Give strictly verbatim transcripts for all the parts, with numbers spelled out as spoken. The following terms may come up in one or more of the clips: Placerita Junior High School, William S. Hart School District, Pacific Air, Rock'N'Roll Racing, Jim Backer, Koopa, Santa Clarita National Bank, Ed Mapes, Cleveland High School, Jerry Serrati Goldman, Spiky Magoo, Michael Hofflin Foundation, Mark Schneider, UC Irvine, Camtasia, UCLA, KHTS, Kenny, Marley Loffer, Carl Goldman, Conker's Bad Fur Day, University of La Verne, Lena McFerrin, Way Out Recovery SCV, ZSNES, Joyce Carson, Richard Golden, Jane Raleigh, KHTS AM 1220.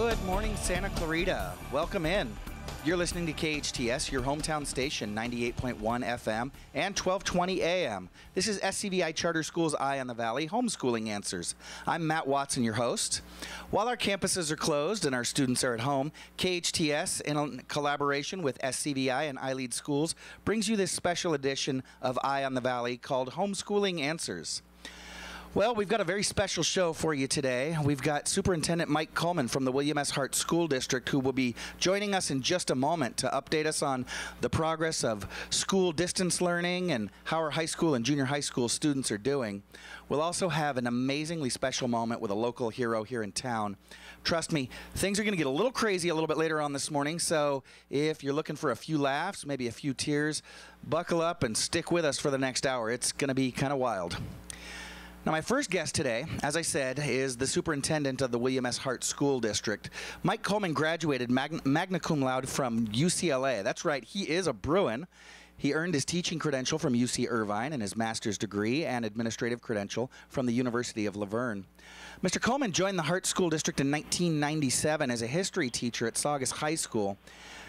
Good morning, Santa Clarita. Welcome in. You're listening to K H T S, your hometown station, ninety-eight point one F M and twelve twenty A M. This is S C V I Charter School's Eye on the Valley, Homeschooling Answers. I'm Matt Watson, your host. While our campuses are closed and our students are at home, K H T S, in collaboration with S C V I and iLead Schools, brings you this special edition of Eye on the Valley called Homeschooling Answers. Well, we've got a very special show for you today. We've got Superintendent Mike Coleman from the William S. Hart School District, who will be joining us in just a moment to update us on the progress of school distance learning and how our high school and junior high school students are doing. We'll also have an amazingly special moment with a local hero here in town. Trust me, things are going to get a little crazy a little bit later on this morning, so if you're looking for a few laughs, maybe a few tears, buckle up and stick with us for the next hour. It's going to be kind of wild. Now, my first guest today, as I said, is the superintendent of the William S. Hart School District. Mike Coleman graduated magna, magna cum laude from U C L A. That's right, he is a Bruin. He earned his teaching credential from U C Irvine and his master's degree and administrative credential from the University of La Verne. Mister Coleman joined the Hart School District in nineteen ninety-seven as a history teacher at Saugus High School.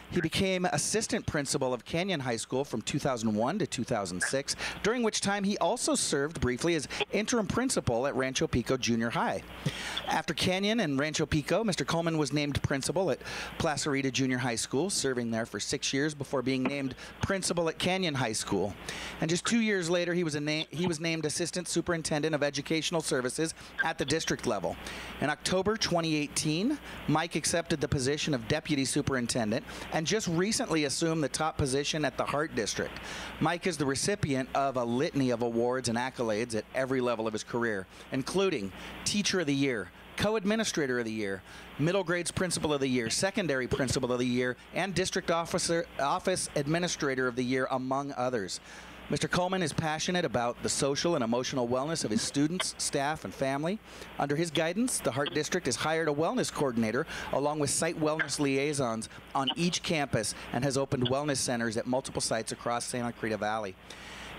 He became assistant principal of Canyon High School from two thousand one to two thousand six, during which time he also served briefly as interim principal at Rancho Pico Junior High. After Canyon and Rancho Pico, Mister Coleman was named principal at Placerita Junior High School, serving there for six years before being named principal at Canyon High School. And just two years later, he was, a na he was named assistant superintendent of educational services at the district level. In October twenty eighteen, Mike accepted the position of deputy superintendent and just recently assumed the top position at the Hart District. Mike is the recipient of a litany of awards and accolades at every level of his career, including Teacher of the Year, Co-Administrator of the Year, Middle Grades Principal of the Year, Secondary Principal of the Year, and District Officer, Office Administrator of the Year, among others. Mister Coleman is passionate about the social and emotional wellness of his students, staff, and family. Under his guidance, the Hart District has hired a wellness coordinator along with site wellness liaisons on each campus and has opened wellness centers at multiple sites across Santa Clarita Valley.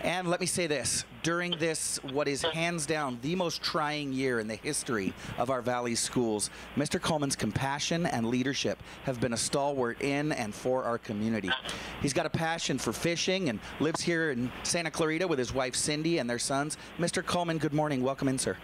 And let me say this, during this, what is hands down the most trying year in the history of our valley's schools, Mister Coleman's compassion and leadership have been a stalwart in and for our community. He's got a passion for fishing and lives here in Santa Clarita with his wife, Cindy, and their sons. Mister Coleman, good morning. Welcome in, sir.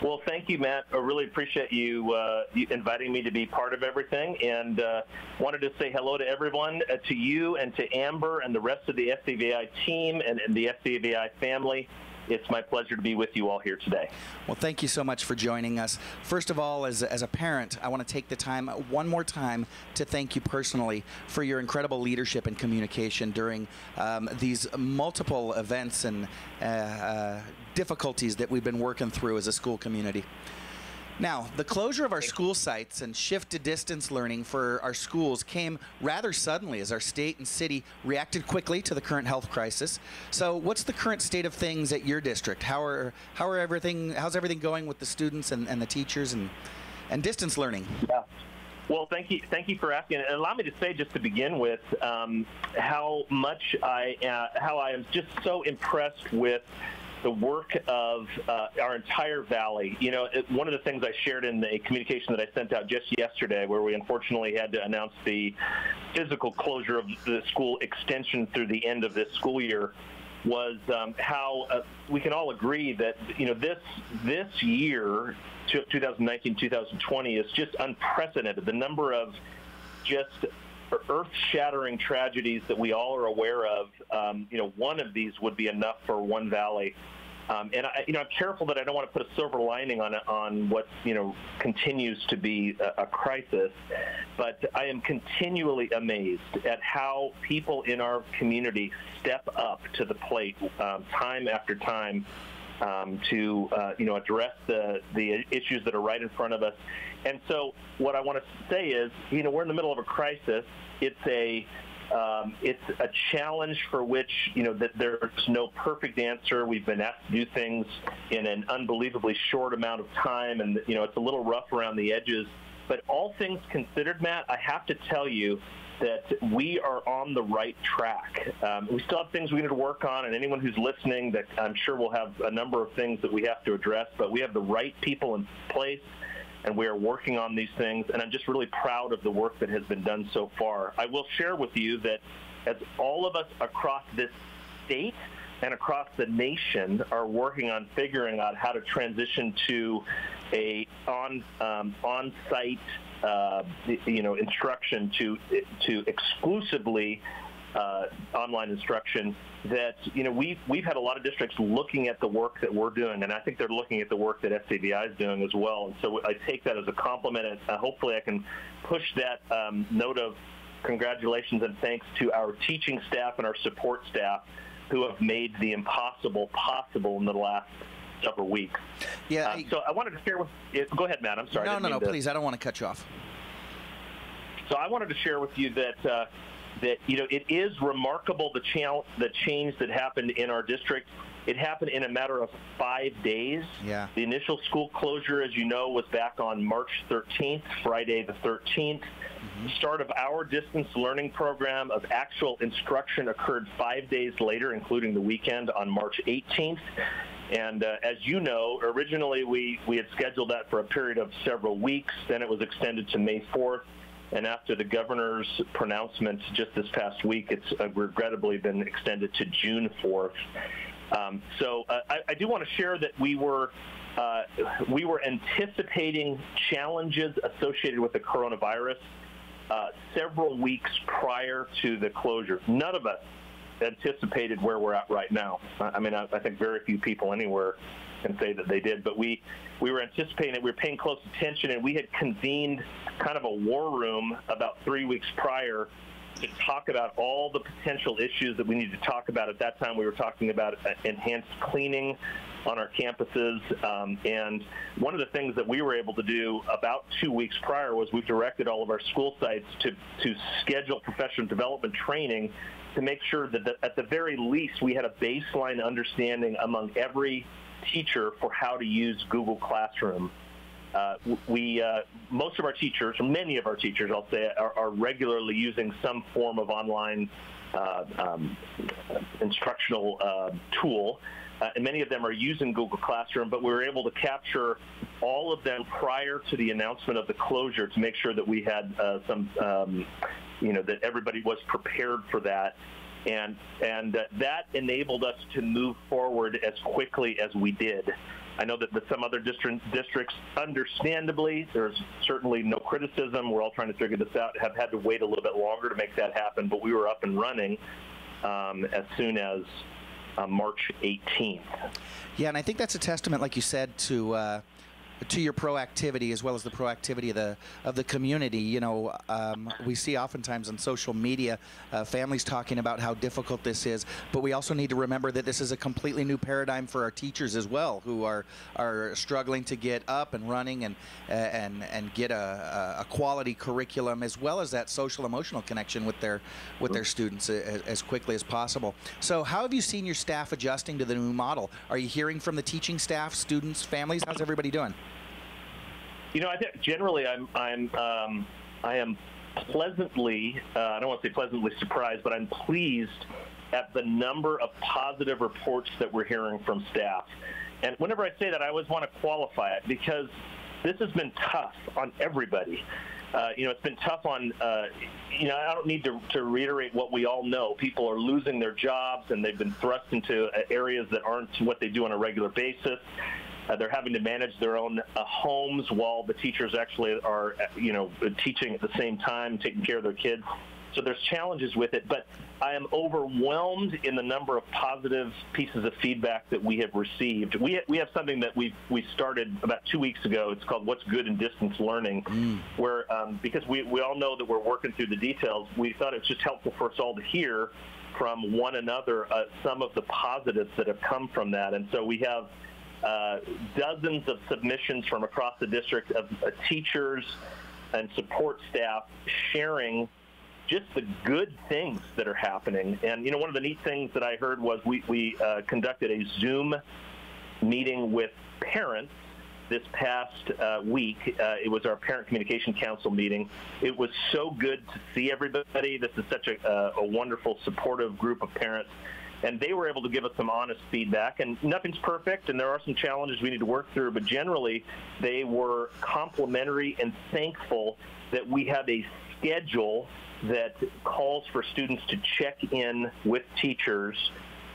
Well, thank you, Matt. I really appreciate you, uh, you inviting me to be part of everything, and uh, wanted to say hello to everyone, uh, to you and to Amber and the rest of the S C V I team and, and the S C V I family. It's my pleasure to be with you all here today. Well, thank you so much for joining us. First of all, as, as a parent, I want to take the time one more time to thank you personally for your incredible leadership and communication during um, these multiple events and uh, uh, difficulties that we've been working through as a school community. Now, the closure of our school sites and shift to distance learning for our schools came rather suddenly as our state and city reacted quickly to the current health crisis. So what's the current state of things at your district? How are, how are everything, how's everything going with the students and, and the teachers and, and distance learning? Yeah. Well, thank you. Thank you for asking. And allow me to say, just to begin with, um, how much I, uh, how I am just so impressed with the work of uh, our entire valley. You know, it, one of the things I shared in the communication that I sent out just yesterday, where we unfortunately had to announce the physical closure of the school extension through the end of this school year, was um, how uh, we can all agree that, you know, this this year, twenty nineteen twenty twenty, is just unprecedented. The number of just earth-shattering tragedies that we all are aware of, um, you know, one of these would be enough for one valley. Um, and, I, you know, I'm careful that I don't want to put a silver lining on on what, you know, continues to be a, a crisis. But I am continually amazed at how people in our community step up to the plate um, time after time Um, to uh, you know, address the the issues that are right in front of us. And so what I want to say is, you know, we're in the middle of a crisis. It's a um, it's a challenge for which, you know, that there's no perfect answer. We've been asked to do things in an unbelievably short amount of time, and, you know, it's a little rough around the edges. But all things considered, Matt, I have to tell you that we are on the right track. Um, we still have things we need to work on, and anyone who's listening, that I'm sure will have a number of things that we have to address, but we have the right people in place. and we are working on these things, and I'm just really proud of the work that has been done so far. I will share with you that as all of us across this state and across the nation are working on figuring out how to transition to a on, um, on-site uh, you know, instruction to, to exclusively uh, online instruction, that you know, we've, we've had a lot of districts looking at the work that we're doing, and I think they're looking at the work that S C V I is doing as well. And so I take that as a compliment, and uh, hopefully I can push that um, note of congratulations and thanks to our teaching staff and our support staff who have made the impossible possible in the last several weeks. Yeah. Uh, I, so I wanted to share with you. Go ahead, Matt. I'm sorry. No, no, no, to, please. I don't want to cut you off. So I wanted to share with you that uh, that you know it is remarkable the channel, the change that happened in our district. It happened in a matter of five days. Yeah. The initial school closure, as you know, was back on March thirteenth, Friday the thirteenth. Mm-hmm. The start of our distance learning program of actual instruction occurred five days later, including the weekend, on March eighteenth. And uh, as you know, originally we, we had scheduled that for a period of several weeks. Then it was extended to May fourth. And after the governor's pronouncement just this past week, it's uh, regrettably been extended to June fourth. Um, so uh, I, I do want to share that we were uh, we were anticipating challenges associated with the coronavirus uh, several weeks prior to the closure. None of us anticipated where we're at right now. I mean, I, I think very few people anywhere can say that they did, but we, we were anticipating it. We were paying close attention, and we had convened kind of a war room about three weeks prior to talk about all the potential issues that we need to talk about. At that time, we were talking about enhanced cleaning on our campuses. Um, and one of the things that we were able to do about two weeks prior was we directed all of our school sites to, to schedule professional development training to make sure that the, at the very least we had a baseline understanding among every teacher for how to use Google Classroom. Uh, we, uh, most of our teachers, or many of our teachers, I'll say, are, are regularly using some form of online uh, um, instructional uh, tool, uh, and many of them are using Google Classroom, but we were able to capture all of them prior to the announcement of the closure to make sure that we had uh, some, um, you know, that everybody was prepared for that. And, and uh, that enabled us to move forward as quickly as we did. I know that some other district, districts, understandably, there's certainly no criticism. We're all trying to figure this out, have had to wait a little bit longer to make that happen, but we were up and running um, as soon as uh, March eighteenth. Yeah, and I think that's a testament, like you said, to uh, to your proactivity as well as the proactivity of the, of the community. You know, um, we see oftentimes on social media uh, families talking about how difficult this is, but we also need to remember that this is a completely new paradigm for our teachers as well, who are are struggling to get up and running and and and get a, a quality curriculum as well as that social emotional connection with their with their students as quickly as possible. So how have you seen your staff adjusting to the new model? Are you hearing from the teaching staff, students, families? How's everybody doing? You know, I think generally I'm I'm um, I am pleasantly uh, I don't want to say pleasantly surprised, but I'm pleased at the number of positive reports that we're hearing from staff. And whenever I say that, I always want to qualify it, because this has been tough on everybody. Uh, you know, it's been tough on, uh, you know, I don't need to, to reiterate what we all know. People are losing their jobs, and they've been thrust into areas that aren't what they do on a regular basis. Uh, they're having to manage their own uh, homes while the teachers actually are, you know, teaching at the same time, taking care of their kids. So there's challenges with it, but I am overwhelmed in the number of positive pieces of feedback that we have received. We ha we have something that we we started about two weeks ago. It's called What's Good in Distance Learning, mm. where um, because we, we all know that we're working through the details, we thought it's just helpful for us all to hear from one another uh, some of the positives that have come from that. And so we have uh, dozens of submissions from across the district of uh, teachers and support staff sharing just the good things that are happening. And, you know, one of the neat things that I heard was we, we uh, conducted a Zoom meeting with parents this past uh, week. Uh, it was our Parent Communication Council meeting. It was so good to see everybody. This is such a, uh, a wonderful, supportive group of parents. and they were able to give us some honest feedback. And nothing's perfect, and there are some challenges we need to work through, but generally they were complimentary and thankful that we have a schedule that calls for students to check in with teachers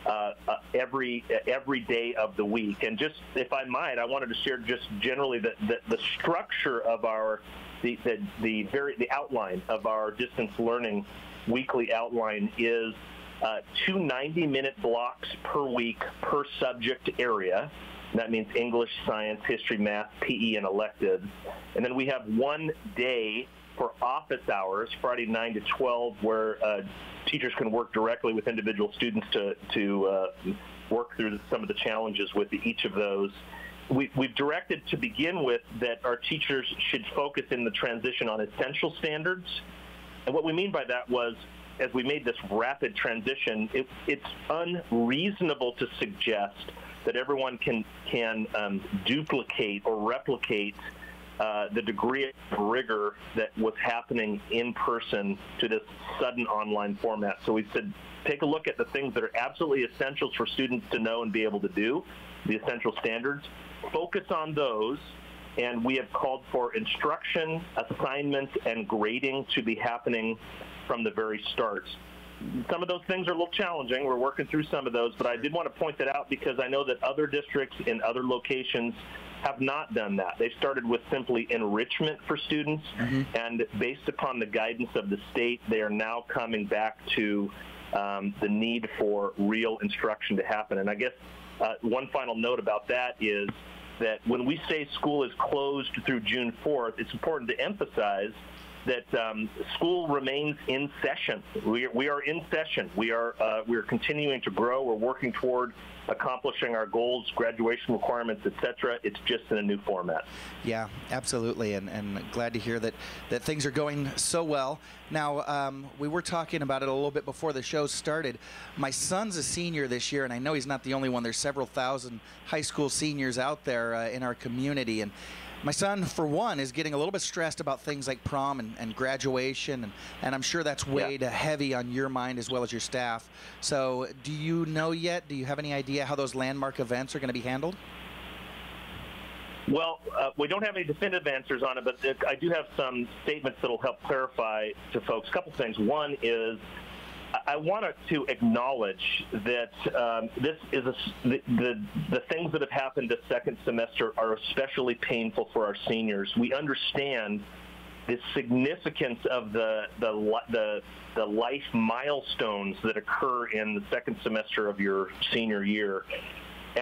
Uh, uh, every uh, every day of the week. And just, if I might, I wanted to share just generally the, the, the structure of our, the, the, the, very, the outline of our distance learning weekly outline is uh, two ninety-minute blocks per week per subject area. That means English, science, history, math, P E, and electives. And then we have one day for office hours, Friday nine to twelve, where uh, teachers can work directly with individual students to, to uh, work through some of the challenges with each of those. We, we've directed to begin with that our teachers should focus in the transition on essential standards. And what we mean by that was, as we made this rapid transition, it, it's unreasonable to suggest that everyone can, can um, duplicate or replicate Uh, the degree of rigor that was happening in person to this sudden online format. So we said, take a look at the things that are absolutely essentials for students to know and be able to do, the essential standards. Focus on those, and we have called for instruction, assignments, and grading to be happening from the very start. Some of those things are a little challenging. We're working through some of those, but I did want to point that out because I know that other districts in other locations have not done that. They've started with simply enrichment for students, mm-hmm. and based upon the guidance of the state, they are now coming back to um, the need for real instruction to happen. And I guess uh, one final note about that is that when we say school is closed through June fourth, it's important to emphasize that um, school remains in session. We, we are in session. We are uh, we are continuing to grow. We're working toward accomplishing our goals, graduation requirements, et cetera. It's just in a new format. Yeah, absolutely, and, and glad to hear that, that things are going so well. Now, um, we were talking about it a little bit before the show started. My son's a senior this year, and I know he's not the only one. There's several thousand high school seniors out there uh, in our community, and my son, for one, is getting a little bit stressed about things like prom and, and graduation, and, and I'm sure that's weighed yeah. heavy on your mind as well as your staff. So do you know yet? Do you have any idea how those landmark events are going to be handled? Well, uh, we don't have any definitive answers on it, but I do have some statements that will help clarify to folks. A couple things. One is I wanted to acknowledge that um, this is a, the, the the things that have happened this second semester are especially painful for our seniors. We understand the significance of the the the, the life milestones that occur in the second semester of your senior year,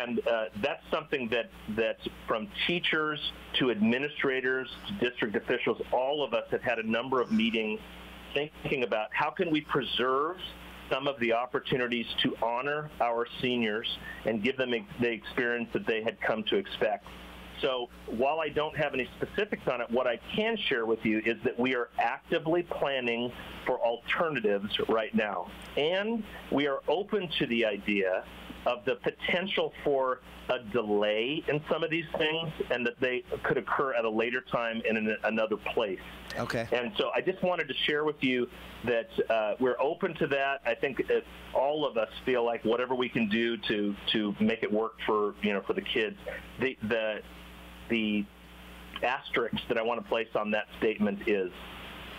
and uh, that's something that that from teachers to administrators to district officials, all of us have had a number of meetings thinking about how can we preserve some of the opportunities to honor our seniors and give them the experience that they had come to expect. So while I don't have any specifics on it, what I can share with you is that we are actively planning for alternatives right now. And we are open to the idea of the potential for a delay in some of these things and that they could occur at a later time and in another place. Okay. And so I just wanted to share with you that uh, we're open to that. I think that all of us feel like whatever we can do to, to make it work for, you know, for the kids. The, the, the asterisk that I want to place on that statement is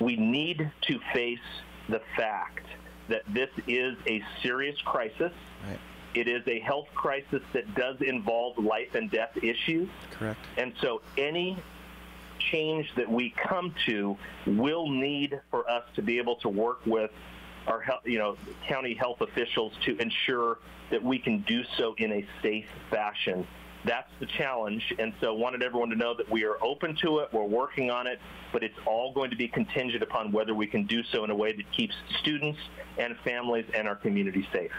we need to face the fact that this is a serious crisis. Right. It is a health crisis that does involve life and death issues. Correct. And so any change that we come to will need for us to be able to work with our health, you know, county health officials to ensure that we can do so in a safe fashion. That's the challenge, and so wanted everyone to know that we are open to it, we're working on it, but it's all going to be contingent upon whether we can do so in a way that keeps students and families and our community safe.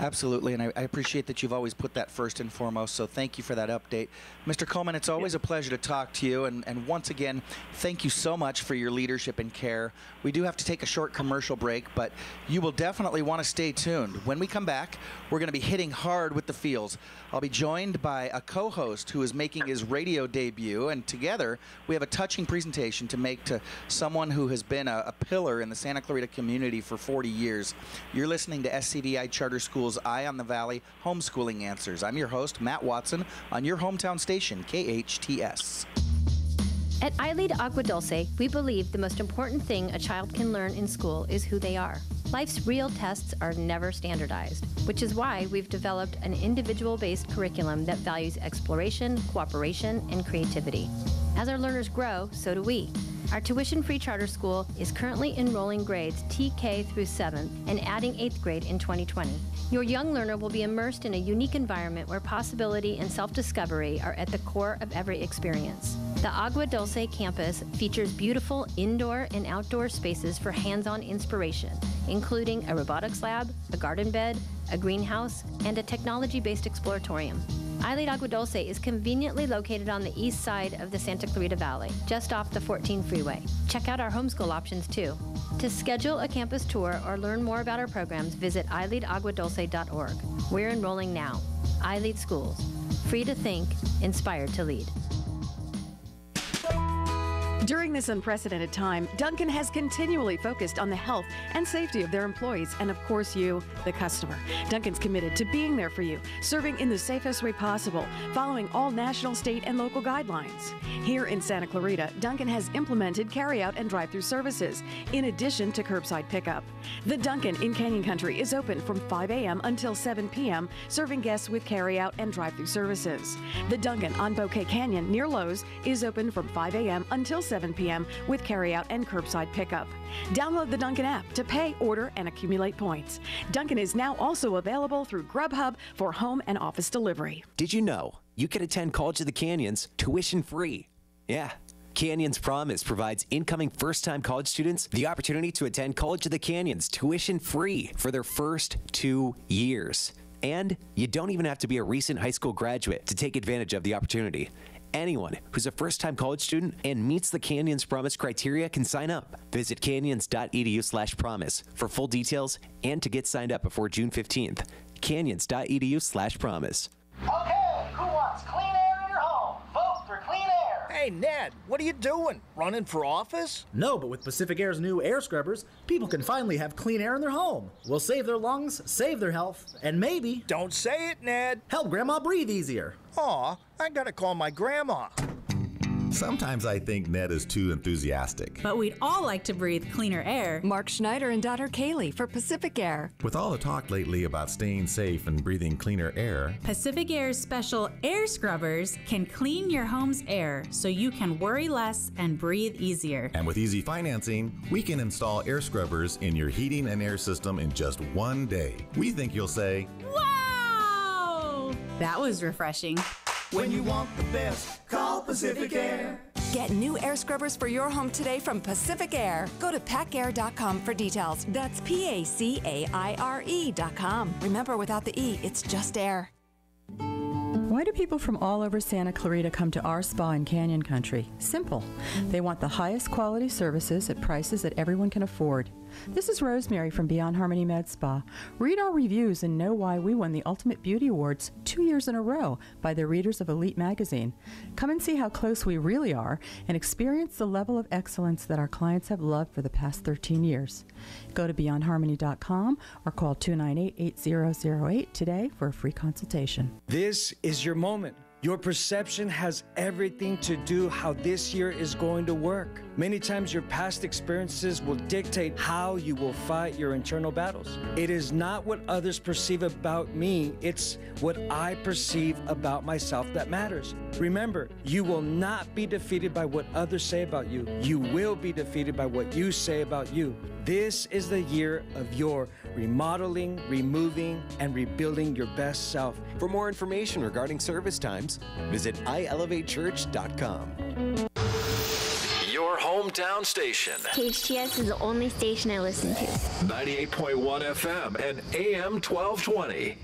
Absolutely, and I, I appreciate that you've always put that first and foremost, so thank you for that update. Mister Coleman, it's always yeah. a pleasure to talk to you, and, and once again, thank you so much for your leadership and care. We do have to take a short commercial break, but you will definitely want to stay tuned. When we come back, we're going to be hitting hard with the feels. I'll be joined by a co-host who is making his radio debut, and together we have a touching presentation to make to someone who has been a, a pillar in the Santa Clarita community for forty years. You're listening to S C V I Charter Schools School's Eye on the Valley Homeschooling Answers. I'm your host, Matt Watson, on your hometown station, K H T S. At iLead Agua Dulce, we believe the most important thing a child can learn in school is who they are. Life's real tests are never standardized, which is why we've developed an individual-based curriculum that values exploration, cooperation, and creativity. As our learners grow, so do we. Our tuition-free charter school is currently enrolling grades T K through seventh and adding eighth grade in twenty twenty. Your young learner will be immersed in a unique environment where possibility and self-discovery are at the core of every experience. The Agua Dulce campus features beautiful indoor and outdoor spaces for hands-on inspiration, including a robotics lab, a garden bed, a greenhouse, and a technology-based exploratorium. iLead Agua Dulce is conveniently located on the east side of the Santa Clarita Valley, just off the fourteen freeway. Check out our homeschool options too. To schedule a campus tour or learn more about our programs, visit i lead agua dulce dot org. We're enrolling now. iLead Schools. Free to think, inspired to lead. During this unprecedented time, Dunkin' has continually focused on the health and safety of their employees and, of course, you, the customer. Dunkin's committed to being there for you, serving in the safest way possible, following all national, state, and local guidelines. Here in Santa Clarita, Dunkin' has implemented carry-out and drive-through services, in addition to curbside pickup. The Dunkin' in Canyon Country is open from five A M until seven P M, serving guests with carry-out and drive-through services. The Dunkin' on Bouquet Canyon, near Lowe's, is open from five A M until seven P M with carryout and curbside pickup. Download the Dunkin' app to pay, order, and accumulate points. Dunkin' is now also available through Grubhub for home and office delivery. Did you know you can attend College of the Canyons tuition free? Yeah. Canyons Promise provides incoming first-time college students the opportunity to attend College of the Canyons tuition free for their first two years. And you don't even have to be a recent high school graduate to take advantage of the opportunity. Anyone who's a first-time college student and meets the Canyons Promise criteria can sign up. Visit canyons dot e d u slash promise for full details and to get signed up before June fifteenth. canyons dot e d u slash promise. Okay, who wants clean air in your home? Vote for clean air! Hey, Ned, what are you doing? Running for office? No, but with Pacific Air's new air scrubbers, people can finally have clean air in their home. We'll save their lungs, save their health, and maybe... Don't say it, Ned! Help Grandma breathe easier. Aw, I gotta call my grandma. Sometimes I think Ned is too enthusiastic. But we'd all like to breathe cleaner air. Mark Schneider and daughter Kaylee for Pacific Air. With all the talk lately about staying safe and breathing cleaner air, Pacific Air's special air scrubbers can clean your home's air so you can worry less and breathe easier. And with easy financing, we can install air scrubbers in your heating and air system in just one day. We think you'll say, "Wow! That was refreshing." When you want the best, call Pacific Air. Get new air scrubbers for your home today from Pacific Air. Go to pac air dot com for details. That's P A C A I R E dot com. Remember, without the E, it's just air. Why do people from all over Santa Clarita come to our spa in Canyon Country? Simple. They want the highest quality services at prices that everyone can afford. This is Rosemary from Beyond Harmony Med Spa. Read our reviews and know why we won the Ultimate Beauty Awards two years in a row by the readers of Elite Magazine. Come and see how close we really are and experience the level of excellence that our clients have loved for the past thirteen years. Go to beyond harmony dot com or call two nine eight, eight zero zero eight today for a free consultation. This is your moment. Your perception has everything to do how this year is going to work. Many times your past experiences will dictate how you will fight your internal battles. It is not what others perceive about me, it's what I perceive about myself that matters. Remember, you will not be defeated by what others say about you. You will be defeated by what you say about you. This is the year of your remodeling, removing, and rebuilding your best self. For more information regarding service times, visit i elevate church dot com. Your hometown station. K H T S is the only station I listen to. ninety-eight point one F M and A M twelve twenty.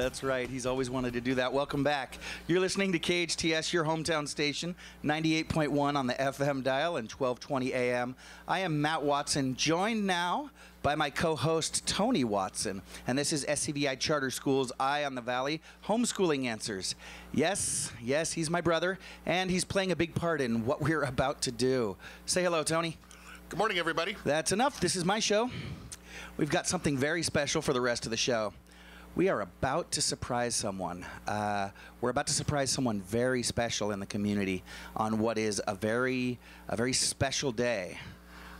That's right. He's always wanted to do that. Welcome back. You're listening to K H T S, your hometown station, ninety-eight point one on the F M dial and twelve twenty A M. I am Matt Watson, joined now by my co-host, Tony Watson. And this is S C V I Charter School's Eye on the Valley, Homeschooling Answers. Yes, yes, he's my brother, and he's playing a big part in what we're about to do. Say hello, Tony. Good morning, everybody. That's enough. This is my show. We've got something very special for the rest of the show. We are about to surprise someone. Uh, we're about to surprise someone very special in the community on what is a very, a very special day.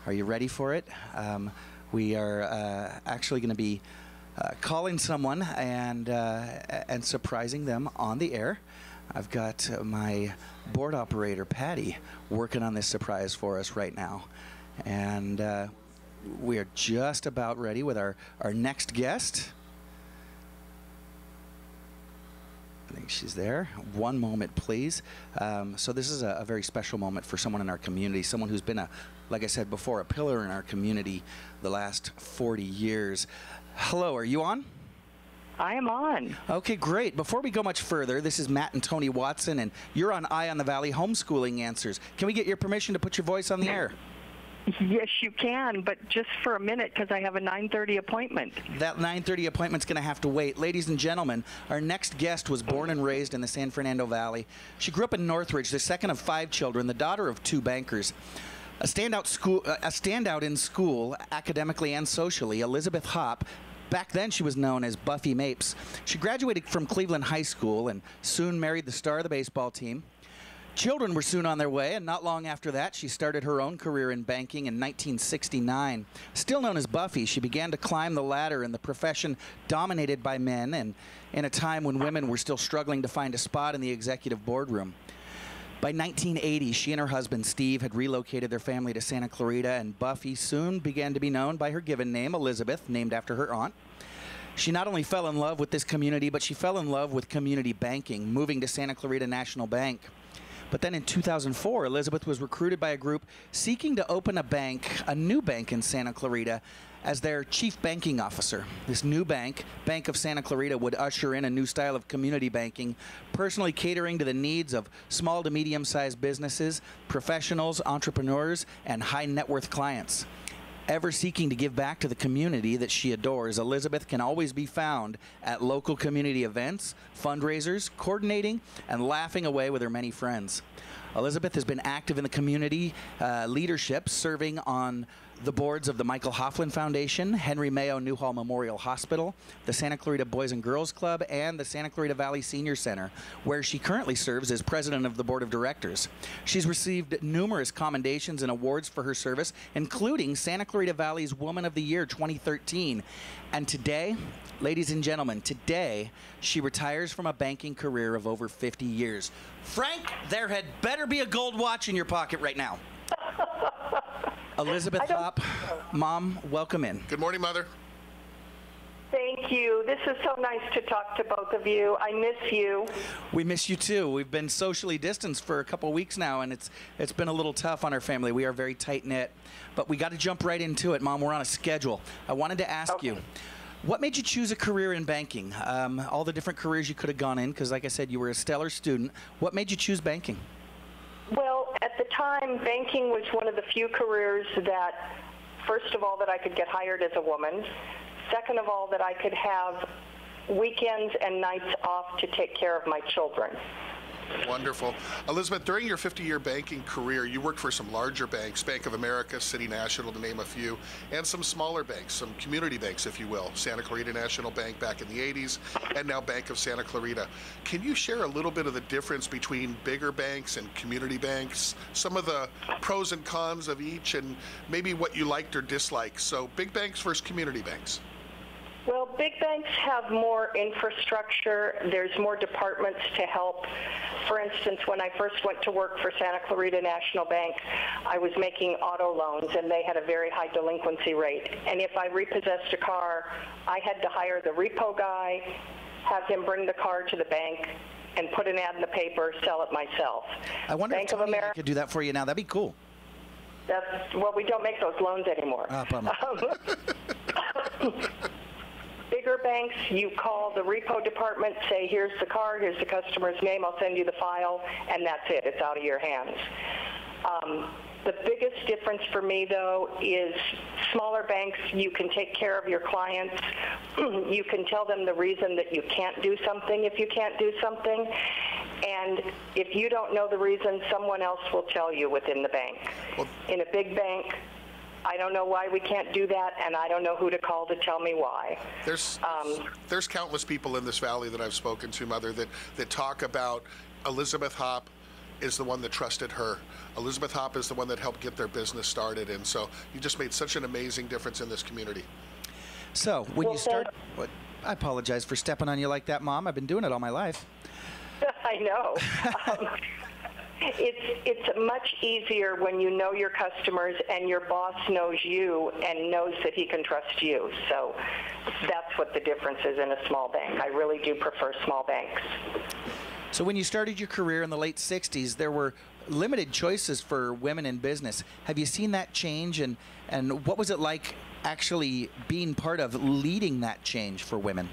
Are you ready for it? Um, We are uh, actually going to be uh, calling someone and uh, and surprising them on the air. I've got my board operator, Patty, working on this surprise for us right now. And uh, we are just about ready with our, our next guest. I think she's there. One moment, please. Um, so this is a, a very special moment for someone in our community, someone who's been, a, like I said before, a pillar in our community the last forty years. Hello, are you on? I am on. Okay, great. Before we go much further, this is Matt and Tony Watson, and you're on Eye on the Valley Homeschooling Answers. Can we get your permission to put your voice on the air? Yes, you can, but just for a minute because I have a nine thirty appointment. That nine thirty appointment's going to have to wait. Ladies and gentlemen, our next guest was born and raised in the San Fernando Valley. She grew up in Northridge, the second of five children, the daughter of two bankers. A standout, school, uh, a standout in school, academically and socially, Elizabeth Hoppe. Back then, she was known as Buffy Mapes. She graduated from Cleveland High School and soon married the star of the baseball team. Children were soon on their way, and not long after that, she started her own career in banking in nineteen sixty-nine. Still known as Buffy, she began to climb the ladder in the profession dominated by men, and in a time when women were still struggling to find a spot in the executive boardroom. By nineteen eighty, she and her husband, Steve, had relocated their family to Santa Clarita, and Buffy soon began to be known by her given name, Elizabeth, named after her aunt. She not only fell in love with this community, but she fell in love with community banking, moving to Santa Clarita National Bank. But then in two thousand four, Elizabeth was recruited by a group seeking to open a bank, a new bank in Santa Clarita, as their chief banking officer. This new bank, Bank of Santa Clarita, would usher in a new style of community banking, personally catering to the needs of small to medium-sized businesses, professionals, entrepreneurs, and high net worth clients. Ever seeking to give back to the community that she adores, Elizabeth can always be found at local community events, fundraisers, coordinating, and laughing away with her many friends. Elizabeth has been active in the community uh, leadership, serving on the boards of the Michael Hofflin Foundation, Henry Mayo Newhall Memorial Hospital, the Santa Clarita Boys and Girls Club, and the Santa Clarita Valley Senior Center, where she currently serves as president of the board of directors. She's received numerous commendations and awards for her service, including Santa Clarita Valley's Woman of the Year twenty thirteen. And today, ladies and gentlemen, today she retires from a banking career of over fifty years. Frank, there had better be a gold watch in your pocket right now. Elizabeth Hoppe, Mom, welcome in. Good morning, Mother. Thank you. This is so nice to talk to both of you. I miss you. We miss you too. We've been socially distanced for a couple weeks now, and it's it's been a little tough on our family. We are very tight-knit, but we got to jump right into it, Mom. We're on a schedule. I wanted to ask okay. you, what made you choose a career in banking? Um, all the different careers you could have gone in, because like I said, you were a stellar student. What made you choose banking? Well, at the time, banking was one of the few careers that, first of all, that I could get hired as a woman. Second of all, that I could have weekends and nights off to take care of my children. Wonderful. Elizabeth, during your fifty-year banking career, you worked for some larger banks, Bank of America, City National, to name a few, and some smaller banks, some community banks, if you will, Santa Clarita National Bank back in the eighties, and now Bank of Santa Clarita. Can you share a little bit of the difference between bigger banks and community banks, some of the pros and cons of each, and maybe what you liked or disliked? So big banks versus community banks. Well, big banks have more infrastructure. There's more departments to help. For instance, when I first went to work for Santa Clarita National Bank, I was making auto loans, and they had a very high delinquency rate. And if I repossessed a car, I had to hire the repo guy, have him bring the car to the bank, and put an ad in the paper, sell it myself. I wonder if Tony could do that for you now. That'd be cool. That's, well, we don't make those loans anymore. Ah, bummer. Um, bigger banks, you call the repo department, say, here's the card, here's the customer's name, I'll send you the file, and that's it. It's out of your hands. Um, the biggest difference for me, though, is smaller banks, you can take care of your clients. You can tell them the reason that you can't do something if you can't do something. And if you don't know the reason, someone else will tell you within the bank. Well, in a big bank, I don't know why we can't do that, and I don't know who to call to tell me why. There's um, there's countless people in this valley that I've spoken to, Mother, that, that talk about Elizabeth Hoppe is the one that trusted her. Elizabeth Hoppe is the one that helped get their business started, and so you just made such an amazing difference in this community. So when well, you start, well, I apologize for stepping on you like that, Mom. I've been doing it all my life. I know. Um, It's, it's much easier when you know your customers and your boss knows you and knows that he can trust you. So that's what the difference is in a small bank. I really do prefer small banks. So when you started your career in the late sixties, there were limited choices for women in business. Have you seen that change? And, and what was it like actually being part of leading that change for women?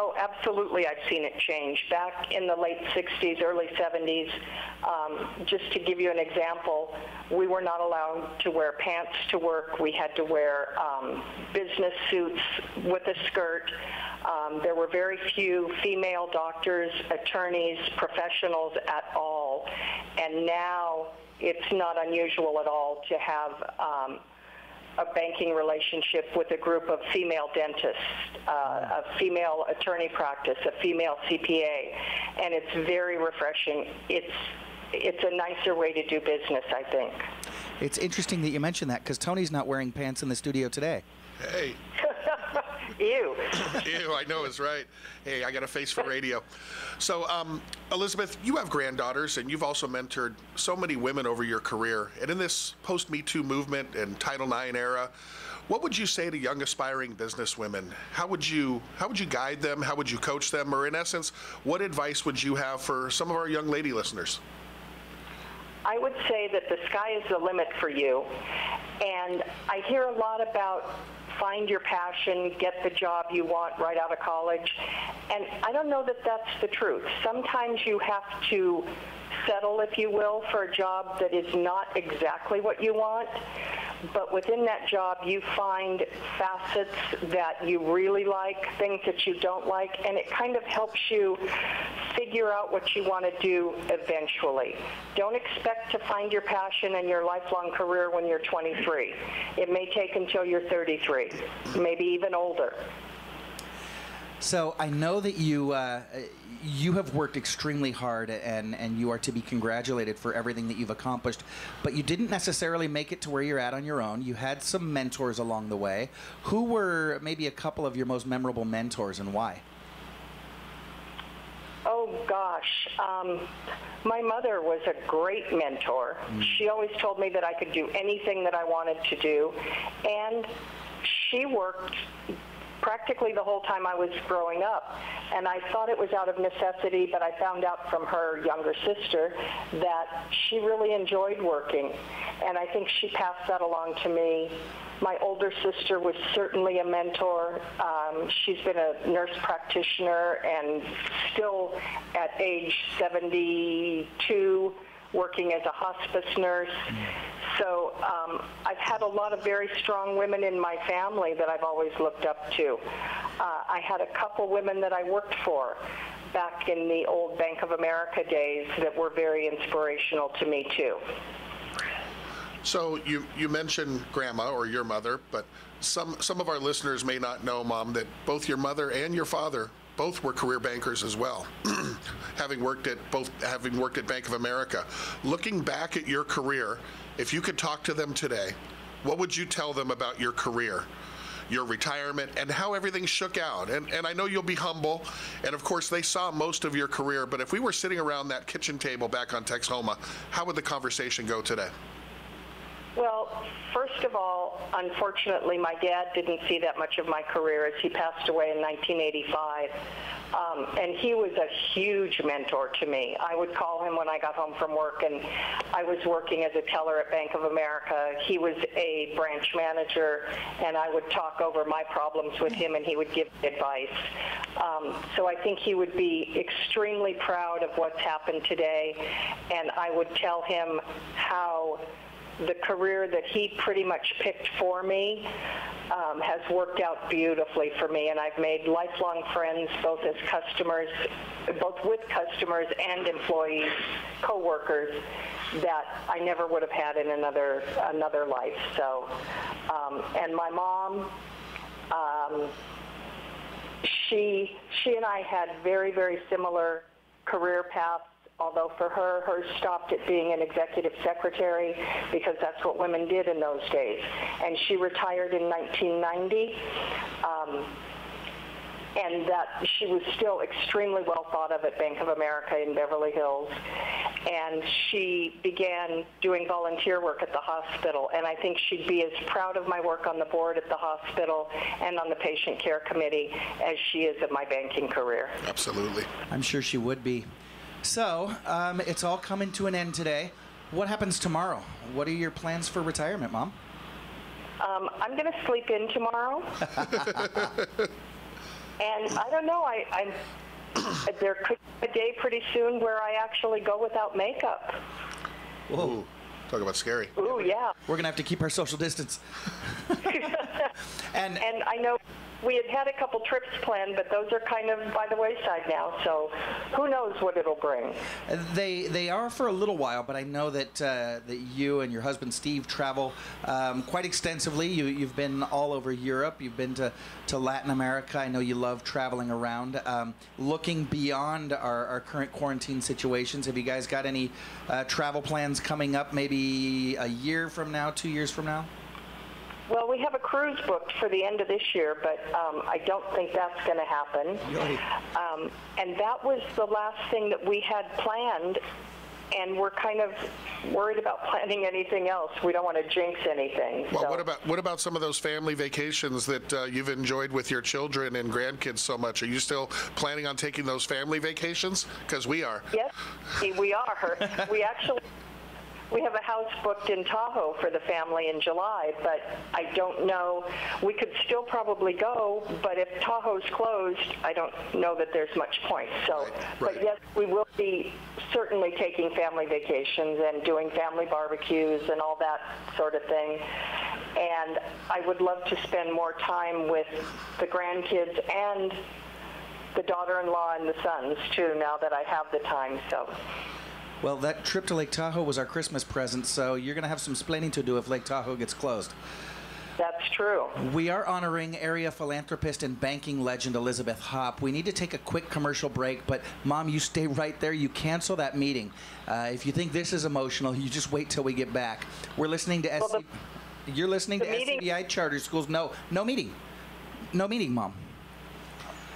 Oh, absolutely, I've seen it change. Back in the late sixties, early seventies, um, just to give you an example, we were not allowed to wear pants to work. We had to wear um, business suits with a skirt. Um, there were very few female doctors, attorneys, professionals at all. And now it's not unusual at all to have um, a banking relationship with a group of female dentists, uh, a female attorney practice, a female C P A, and it's very refreshing. It's, it's a nicer way to do business, I think. It's interesting that you mentioned that, because Tony's not wearing pants in the studio today. Hey. Ew. Ew, I know, it's right. Hey, I got a face for radio. So, um, Elizabeth, you have granddaughters, and you've also mentored so many women over your career. And in this post-Me Too movement and Title nine era, what would you say to young aspiring businesswomen? How would you how would you guide them? How would you coach them? Or in essence, what advice would you have for some of our young lady listeners? I would say that the sky is the limit for you. And I hear a lot about find your passion, get the job you want right out of college. And I don't know that that's the truth. Sometimes you have to settle, if you will, for a job that is not exactly what you want. But within that job, you find facets that you really like, things that you don't like, and it kind of helps you figure out what you want to do eventually. Don't expect to find your passion and your lifelong career when you're twenty-three. It may take until you're thirty-three, maybe even older. So I know that you uh, you have worked extremely hard, and, and you are to be congratulated for everything that you've accomplished, but you didn't necessarily make it to where you're at on your own. You had some mentors along the way. Who were maybe a couple of your most memorable mentors, and why? Oh, gosh. Um, my mother was a great mentor. Mm. She always told me that I could do anything that I wanted to do, and she worked practically the whole time I was growing up, and I thought it was out of necessity, but I found out from her younger sister that she really enjoyed working, and I think she passed that along to me. My older sister was certainly a mentor. Um, she's been a nurse practitioner and still at age seventy-two working as a hospice nurse. So um, I've had a lot of very strong women in my family that I've always looked up to. Uh, I had a couple women that I worked for back in the old Bank of America days that were very inspirational to me too. So you, you mentioned Grandma or your mother, but some, some of our listeners may not know, Mom, that both your mother and your father both were career bankers as well, having worked at both, having worked at Bank of America. Looking back at your career, if you could talk to them today, what would you tell them about your career, your retirement, and how everything shook out? And, and I know you'll be humble, and of course they saw most of your career, but if we were sitting around that kitchen table back on Texhoma, how would the conversation go today? Well, first of all, unfortunately, my dad didn't see that much of my career as he passed away in nineteen eighty-five. Um, and he was a huge mentor to me. I would call him when I got home from work, and I was working as a teller at Bank of America. He was a branch manager, and I would talk over my problems with him, and he would give me advice. Um, so I think he would be extremely proud of what's happened today, and I would tell him how the career that he pretty much picked for me um, has worked out beautifully for me, and I've made lifelong friends both as customers, both with customers and employees, co-workers, that I never would have had in another another life. So, um, and my mom, um, she she and I had very very similar career paths. Although for her, hers stopped at being an executive secretary because that's what women did in those days. And she retired in nineteen ninety. Um, and that she was still extremely well thought of at Bank of America in Beverly Hills. And she began doing volunteer work at the hospital. And I think she'd be as proud of my work on the board at the hospital and on the patient care committee as she is of my banking career. Absolutely. I'm sure she would be. So, um, it's all coming to an end today. What happens tomorrow? What are your plans for retirement, Mom? Um, I'm going to sleep in tomorrow. And I don't know, I, I'm, there could be a day pretty soon where I actually go without makeup. Whoa. Ooh, talk about scary. Ooh, yeah. We're going to have to keep our social distance. and, and I know... We had had a couple trips planned, but those are kind of by the wayside now, so who knows what it'll bring. They they are for a little while, but I know that uh, that you and your husband, Steve, travel um, quite extensively. You, you've been all over Europe. You've been to, to Latin America. I know you love traveling around. Um, looking beyond our, our current quarantine situations, have you guys got any uh, travel plans coming up maybe a year from now, two years from now? Well, we have a cruise booked for the end of this year, but um, I don't think that's going to happen. Um, and that was the last thing that we had planned, and we're kind of worried about planning anything else. We don't want to jinx anything. Well, so. what about what about some of those family vacations that uh, you've enjoyed with your children and grandkids so much? Are you still planning on taking those family vacations? Because we are. Yes, we are. We actually... We have a house booked in Tahoe for the family in July, but I don't know. We could still probably go, but if Tahoe's closed, I don't know that there's much point. So, right, right. But yes, we will be certainly taking family vacations and doing family barbecues and all that sort of thing. And I would love to spend more time with the grandkids and the daughter-in-law and the sons, too, now that I have the time. So. Well, that trip to Lake Tahoe was our Christmas present, so you're going to have some splaining to do if Lake Tahoe gets closed. That's true. We are honoring area philanthropist and banking legend Elizabeth Hoppe. We need to take a quick commercial break, but Mom, you stay right there. You cancel that meeting. Uh, if you think this is emotional, you just wait till we get back. We're listening to well, S C- You're listening to S C V I Charter Schools. No, no meeting. No meeting, Mom.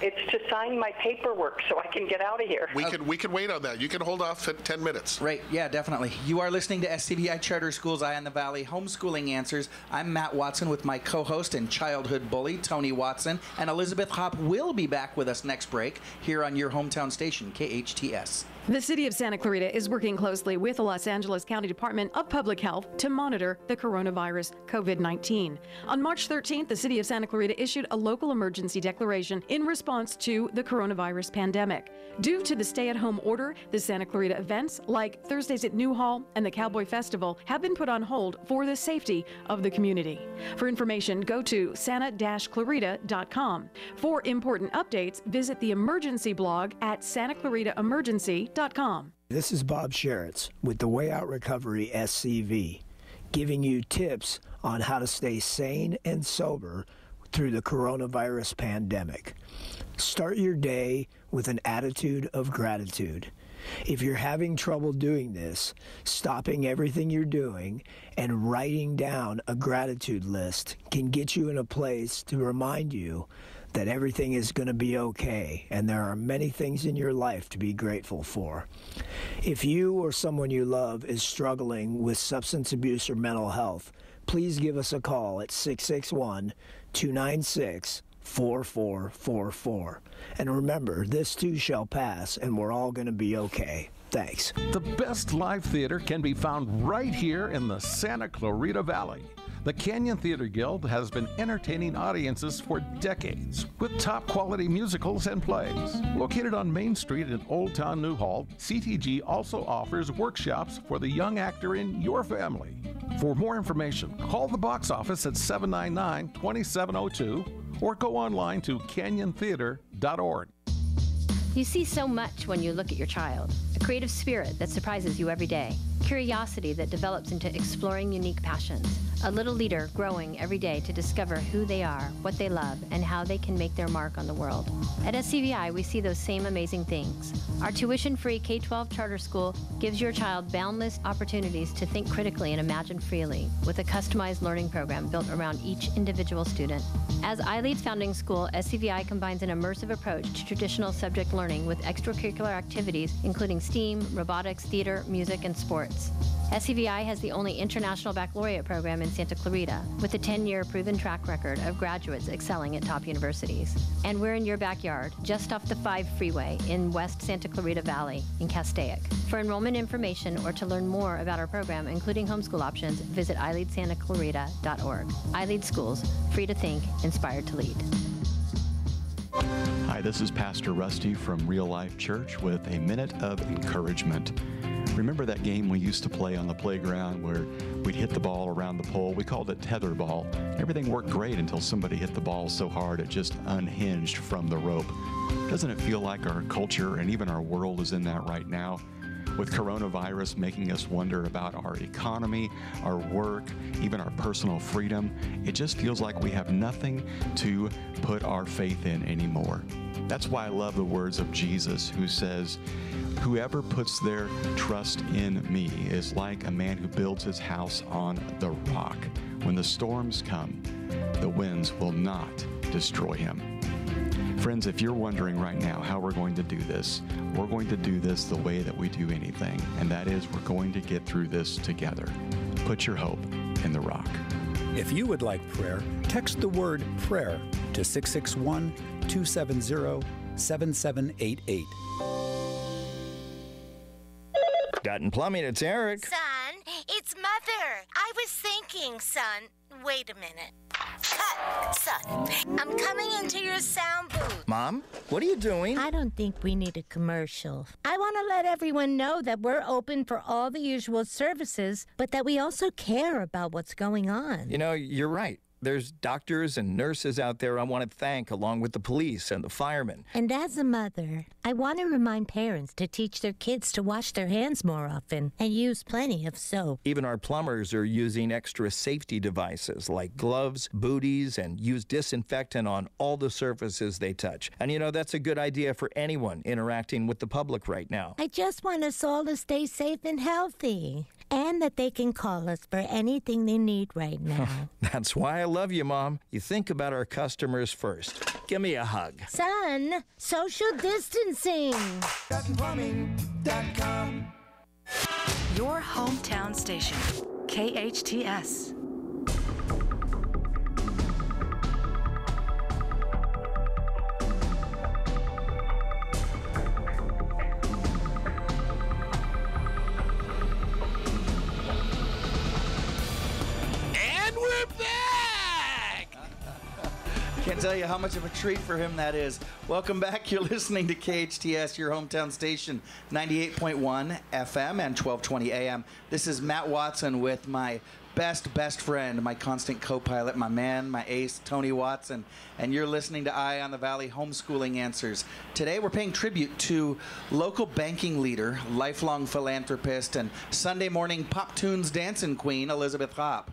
It's to sign my paperwork so I can get out of here. We okay. can we can wait on that. You can hold off for ten minutes. Right. Yeah, definitely. You are listening to S C V I Charter Schools, Eye on the Valley, Homeschooling Answers. I'm Matt Watson with my co-host and childhood bully, Tony Watson, and Elizabeth Hoppe will be back with us next break here on your hometown station, K H T S. The City of Santa Clarita is working closely with the Los Angeles County Department of Public Health to monitor the coronavirus COVID nineteen. On March thirteenth, the City of Santa Clarita issued a local emergency declaration in response response to the coronavirus pandemic. Due to the stay-at-home order, the Santa Clarita events like Thursdays at Newhall and the Cowboy Festival have been put on hold for the safety of the community. For information, go to santa dash clarita dot com. For important updates, visit the emergency blog at santa clarita emergency dot com. This is Bob Sherritts with the Way Out Recovery S C V, giving you tips on how to stay sane and sober through the coronavirus pandemic. Start your day with an attitude of gratitude. If you're having trouble doing this, stopping everything you're doing and writing down a gratitude list can get you in a place to remind you that everything is going to be okay and there are many things in your life to be grateful for. If you or someone you love is struggling with substance abuse or mental health, please give us a call at six six one, two nine six, four two two two. four four four four. And remember, this too shall pass, and we're all going to be okay. Thanks. The best live theater can be found right here in the Santa Clarita Valley. The Canyon Theater Guild has been entertaining audiences for decades with top quality musicals and plays. Located on Main Street in Old Town Newhall, C T G also offers workshops for the young actor in your family. For more information, call the box office at seven nine nine, two seven zero two or go online to canyon theater dot org. You see so much when you look at your child. A creative spirit that surprises you every day. Curiosity that develops into exploring unique passions. A little leader growing every day to discover who they are, what they love, and how they can make their mark on the world. At S C V I, we see those same amazing things. Our tuition-free K through twelve charter school gives your child boundless opportunities to think critically and imagine freely with a customized learning program built around each individual student. As iLead's founding school, S C V I combines an immersive approach to traditional subject learning with extracurricular activities including STEAM, robotics, theater, music, and sports. S C V I has the only international baccalaureate program in Santa Clarita with a ten-year proven track record of graduates excelling at top universities. And we're in your backyard, just off the five freeway in West Santa Clarita Valley in Castaic. For enrollment information or to learn more about our program, including homeschool options, visit i lead santa clarita dot org. iLead Schools, free to think, inspired to lead. Hi, this is Pastor Rusty from Real Life Church with a minute of encouragement. Remember that game we used to play on the playground where we'd hit the ball around the pole? We called it tetherball. Everything worked great until somebody hit the ball so hard it just unhinged from the rope. Doesn't it feel like our culture and even our world is in that right now? With coronavirus making us wonder about our economy, our work, even our personal freedom, it just feels like we have nothing to put our faith in anymore. That's why I love the words of Jesus, who says, "Whoever puts their trust in me is like a man who builds his house on the rock. When the storms come, the winds will not destroy him." Friends, if you're wondering right now how we're going to do this, we're going to do this the way that we do anything, and that is we're going to get through this together. Put your hope in the rock. If you would like prayer, text the word prayer to six six one, two seven zero, seven seven eight eight. Dutton Plumbing, it's Eric. Son, it's Mother. I was thinking, son. Wait a minute. Cut, son. I'm coming into your sound booth. Mom, what are you doing? I don't think we need a commercial. I want to let everyone know that we're open for all the usual services, but that we also care about what's going on. You know, you're right. There's doctors and nurses out there I want to thank, along with the police and the firemen. And as a mother, I want to remind parents to teach their kids to wash their hands more often and use plenty of soap. Even our plumbers are using extra safety devices like gloves, booties, and use disinfectant on all the surfaces they touch. And you know, that's a good idea for anyone interacting with the public right now. I just want us all to stay safe and healthy. And that they can call us for anything they need right now. That's why I love you, Mom. You think about our customers first. Give me a hug. Son, social distancing. Dutton Plumbing dot com. Your hometown station, K H T S. Can't tell you how much of a treat for him that is. Welcome back. You're listening to K H T S, your hometown station, ninety-eight point one F M and twelve twenty A M. This is Matt Watson with my best, best friend, my constant co-pilot, my man, my ace, Tony Watson. And you're listening to Eye on the Valley Homeschooling Answers. Today we're paying tribute to local banking leader, lifelong philanthropist, and Sunday morning pop tunes dancing queen, Elizabeth Hoppe.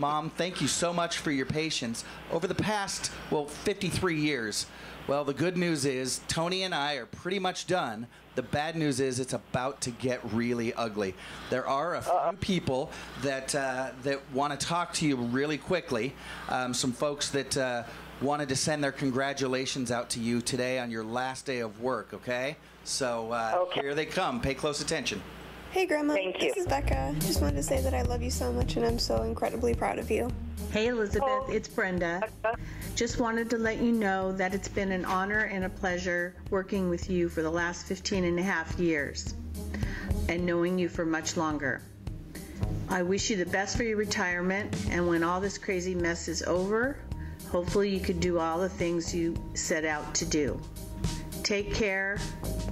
Mom, thank you so much for your patience. Over the past, well, fifty-three years, well, the good news is Tony and I are pretty much done. The bad news is it's about to get really ugly. There are a few people that uh, that want to talk to you really quickly. Um, some folks that uh, wanted to send their congratulations out to you today on your last day of work, okay? So uh, okay. Here they come. Pay close attention. Hey, Grandma. Thank you. This is Becca. I just wanted to say that I love you so much and I'm so incredibly proud of you. Hey, Elizabeth. It's Brenda. Just wanted to let you know that it's been an honor and a pleasure working with you for the last fifteen and a half years and knowing you for much longer. I wish you the best for your retirement, and when all this crazy mess is over, hopefully you could do all the things you set out to do. Take care,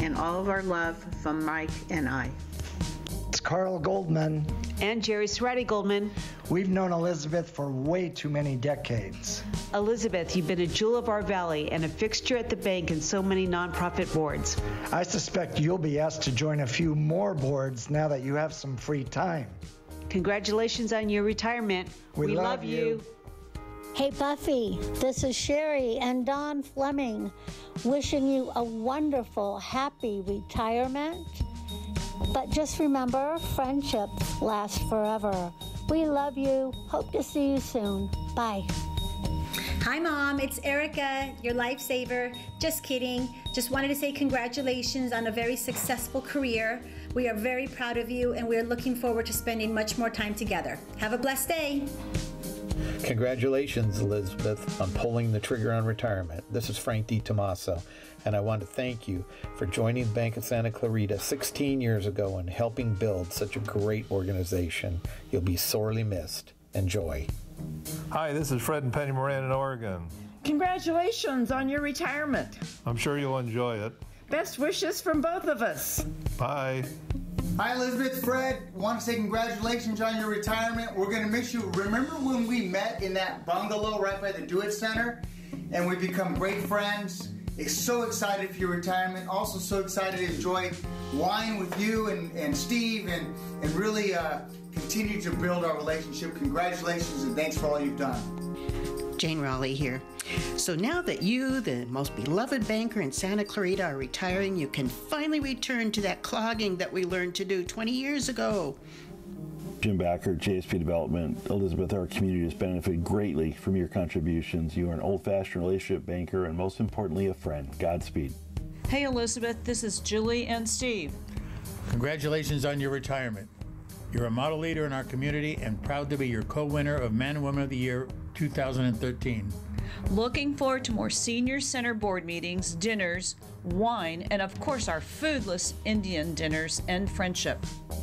and all of our love from Mike and I. It's Carl Goldman. And Jerry Serrati Goldman. We've known Elizabeth for way too many decades. Elizabeth, you've been a jewel of our valley and a fixture at the bank and so many nonprofit boards. I suspect you'll be asked to join a few more boards now that you have some free time. Congratulations on your retirement. We, we love, love you. you. Hey, Buffy, this is Sherry and Don Fleming, wishing you a wonderful, happy retirement. But just remember, friendships last forever. We love you. Hope to see you soon. Bye. Hi, Mom. It's Erica, your lifesaver. Just kidding. Just wanted to say congratulations on a very successful career. We are very proud of you, and we are looking forward to spending much more time together. Have a blessed day. Congratulations, Elizabeth, on pulling the trigger on retirement. This is Frank DiTomaso, and I want to thank you for joining Bank of Santa Clarita sixteen years ago and helping build such a great organization. You'll be sorely missed. Enjoy. Hi, this is Fred and Penny Moran in Oregon. Congratulations on your retirement. I'm sure you'll enjoy it. Best wishes from both of us. Bye. Hi, Elizabeth, Fred. Want to say congratulations on your retirement. We're going to miss you. Remember when we met in that bungalow right by the DoIt Center? And we've become great friends. So excited for your retirement. Also so excited to enjoy wine with you and, and Steve and, and really... Uh, Continue to build our relationship. Congratulations and thanks for all you've done. Jane Raleigh here. So now that you, the most beloved banker in Santa Clarita, are retiring, you can finally return to that clogging that we learned to do twenty years ago. Jim Backer, J S P Development. Elizabeth, our community has benefited greatly from your contributions. You are an old-fashioned relationship banker and, most importantly, a friend. Godspeed. Hey, Elizabeth, this is Julie and Steve. Congratulations on your retirement. You're a model leader in our community and proud to be your co-winner of Man and Woman of the Year two thousand thirteen. Looking forward to more senior center board meetings, dinners, wine, and of course our foodless Indian dinners and friendship.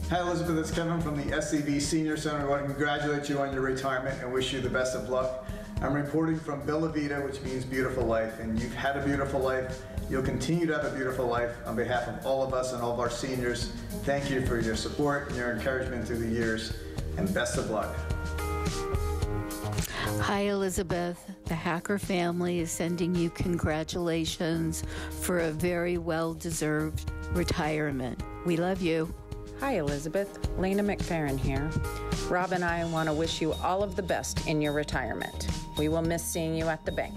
Hi Elizabeth, it's Kevin from the S C V I Senior Center. I want to congratulate you on your retirement and wish you the best of luck. I'm reporting from Bella Vita, which means beautiful life, and you've had a beautiful life. You'll continue to have a beautiful life on behalf of all of us and all of our seniors. Thank you for your support and your encouragement through the years, and best of luck. Hi, Elizabeth. The Hacker family is sending you congratulations for a very well-deserved retirement. We love you. Hi, Elizabeth. Lena McFerrin here. Rob and I want to wish you all of the best in your retirement. We will miss seeing you at the bank.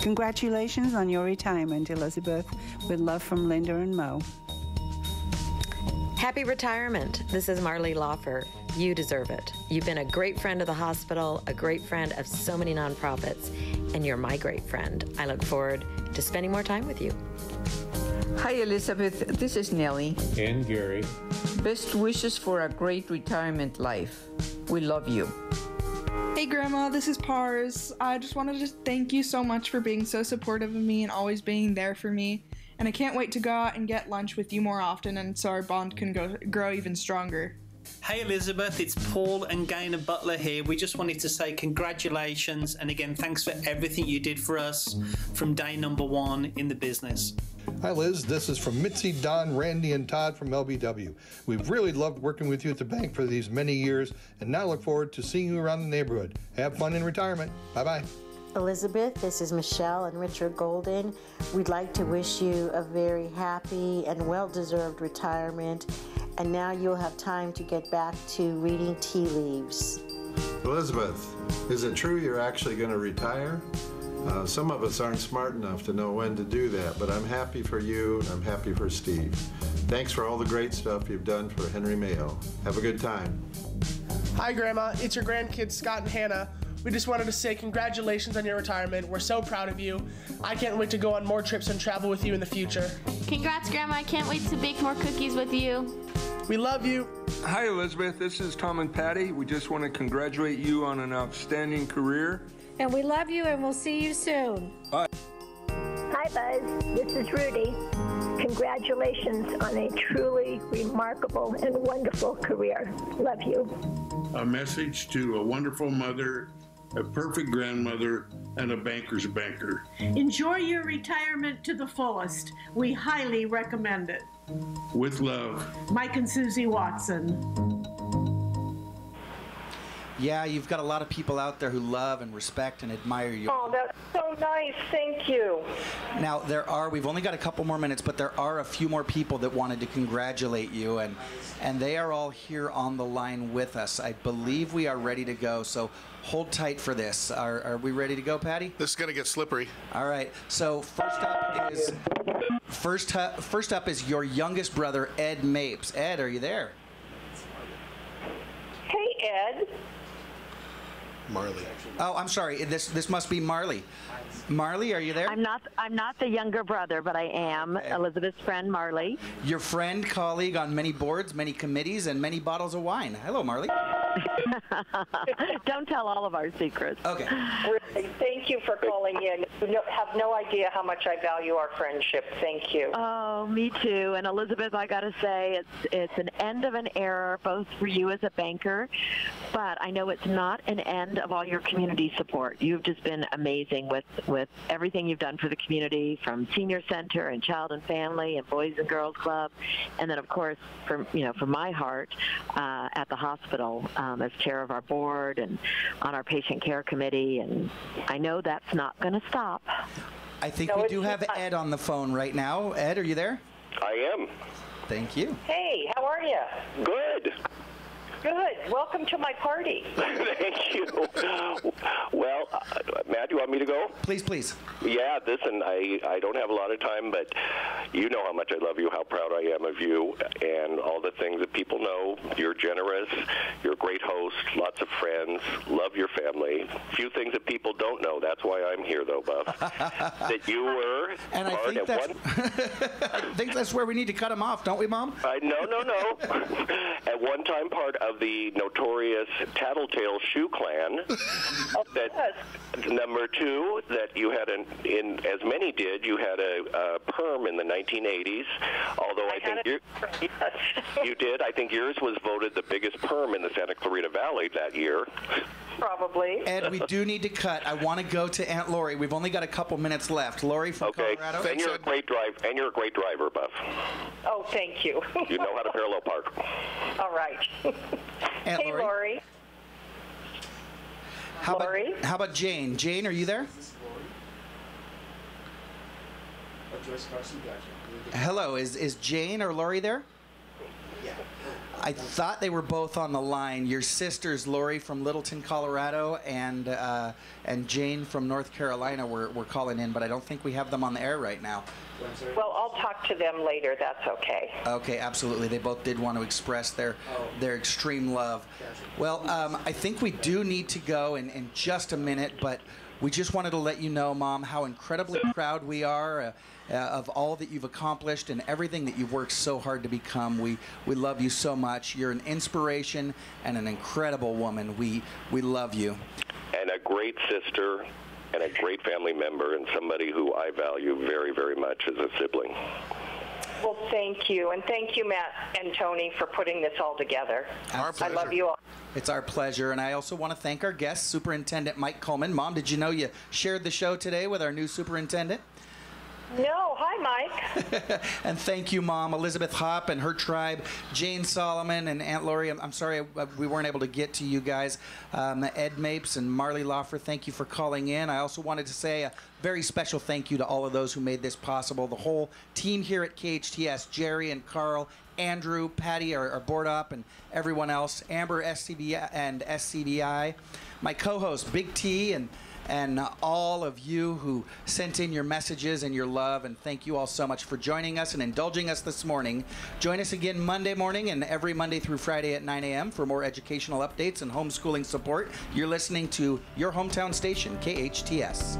Congratulations on your retirement, Elizabeth. With love from Linda and Mo. Happy retirement. This is Marlee Loffer. You deserve it. You've been a great friend of the hospital, a great friend of so many nonprofits, and you're my great friend. I look forward to spending more time with you. Hi, Elizabeth. This is Nellie. And Gary. Best wishes for a great retirement life. We love you. Hey Grandma, this is Pars. I just wanted to thank you so much for being so supportive of me and always being there for me. And I can't wait to go out and get lunch with you more often, and so our bond can go, grow even stronger. Hey Elizabeth, it's Paul and Gaynor Butler here. We just wanted to say congratulations and again thanks for everything you did for us from day number one in the business. Hi Liz, this is from Mitzi, Don, Randy, and Todd from L B W. We've really loved working with you at the bank for these many years and now look forward to seeing you around the neighborhood. Have fun in retirement. Bye-bye. Elizabeth, this is Michelle and Richard Golden. We'd like to wish you a very happy and well-deserved retirement, and now you'll have time to get back to reading tea leaves. Elizabeth, is it true you're actually going to retire? Uh, some of us aren't smart enough to know when to do that, but I'm happy for you and I'm happy for Steve. Thanks for all the great stuff you've done for Henry Mayo. Have a good time. Hi Grandma, it's your grandkids Scott and Hannah. We just wanted to say congratulations on your retirement. We're so proud of you. I can't wait to go on more trips and travel with you in the future. Congrats Grandma, I can't wait to bake more cookies with you. We love you. Hi, Elizabeth. This is Tom and Patty. We just want to congratulate you on an outstanding career. And we love you, and we'll see you soon. Bye. Hi, Buzz. This is Rudy. Congratulations on a truly remarkable and wonderful career. Love you. A message to a wonderful mother, a perfect grandmother, and a banker's banker. Enjoy your retirement to the fullest. We highly recommend it. With love, Mike and Susie Watson. Yeah, you've got a lot of people out there who love and respect and admire you. Oh, that's so nice. Thank you. Now, there are, we've only got a couple more minutes, but there are a few more people that wanted to congratulate you, and, and they are all here on the line with us. I believe we are ready to go, so hold tight for this. Are, are we ready to go, Patty? This is going to get slippery. All right. So first up is, first, first up is your youngest brother, Ed Mapes. Ed, are you there? Hey, Ed. Marley. Oh, I'm sorry. This this must be Marley. Marley, are you there? I'm not. I'm not the younger brother, but I am Elizabeth's friend, Marley. Your friend, colleague on many boards, many committees, and many bottles of wine. Hello, Marley. Don't tell all of our secrets. Okay. Really, thank you for calling in. You have no idea how much I value our friendship. Thank you. Oh, me too. And Elizabeth, I gotta say, it's it's an end of an era, both for you as a banker, but I know it's not an end of all your community support. You've just been amazing with, with everything you've done for the community, from senior center and child and family and Boys and Girls Club, and then of course, from you know, from my heart, uh, at the hospital um, as chair of our board and on our patient care committee. And I know that's not going to stop. I think no, we do have not. Ed on the phone right now. Ed, are you there? I am. Thank you. Hey, how are you? Good. Good. Welcome to my party. Thank you. Well, uh, Matt, you want me to go? Please, please. Yeah, listen, I, I don't have a lot of time, but you know how much I love you, how proud I am of you, and all the things that people know. You're generous. You're a great host, lots of friends, love your family. Few things that people don't know. That's why I'm here, though, Buff, that you were and I think, that's, I think that's where we need to cut them off, don't we, Mom? I, no, no, no. At one time, part of the notorious Tattletale Shoe Clan. That number two, that you had an, in as many did, you had a, a perm in the nineteen eighties. Although I, I think your, you did. I think yours was voted the biggest perm in the Santa Clarita Valley that year. Probably. Ed, we do need to cut. I want to go to Aunt Lori. We've only got a couple minutes left. Lori from okay. Colorado. And Thanks, you're a great drive. And you're a great driver, Buff. Oh, thank you. You know how to parallel park. All right. Aunt hey, Lori. Lori. How Lori. About, how about Jane? Jane, are you there? Is this Lori? Oh, Joyce Carson, gotcha. Hello, is, is Jane or Lori there? Yeah. I thought they were both on the line. Your sisters, Lori from Littleton, Colorado, and uh, and Jane from North Carolina were, were calling in, but I don't think we have them on the air right now. Well, I'll talk to them later. That's okay. Okay, absolutely. They both did want to express their their extreme love. Well, um, I think we do need to go in, in just a minute, but we just wanted to let you know, Mom, how incredibly proud we are uh, uh, of all that you've accomplished and everything that you've worked so hard to become. We we love you so much. You're an inspiration and an incredible woman. We we love you. And a great sister. And a great family member and somebody who I value very, very much as a sibling. Well, thank you. And thank you, Matt and Tony, for putting this all together. Our pleasure. I love you all. It's our pleasure. And I also want to thank our guest, Superintendent Mike Coleman. Mom, did you know you shared the show today with our new superintendent? No. Hi, Mike. And thank you, Mom. Elizabeth Hoppe and her tribe, Jane Solomon and Aunt Lori. I'm, I'm sorry we weren't able to get to you guys. Um, Ed Mapes and Marley Loffer, thank you for calling in. I also wanted to say a very special thank you to all of those who made this possible. The whole team here at K H T S, Jerry and Carl, Andrew, Patty, our, our board op, and everyone else, Amber, S C V I, and S C V I. My co-host, Big T, and and all of you who sent in your messages and your love, and thank you all so much for joining us and indulging us this morning. Join us again Monday morning and every Monday through Friday at nine A M for more educational updates and homeschooling support. You're listening to your hometown station, K H T S.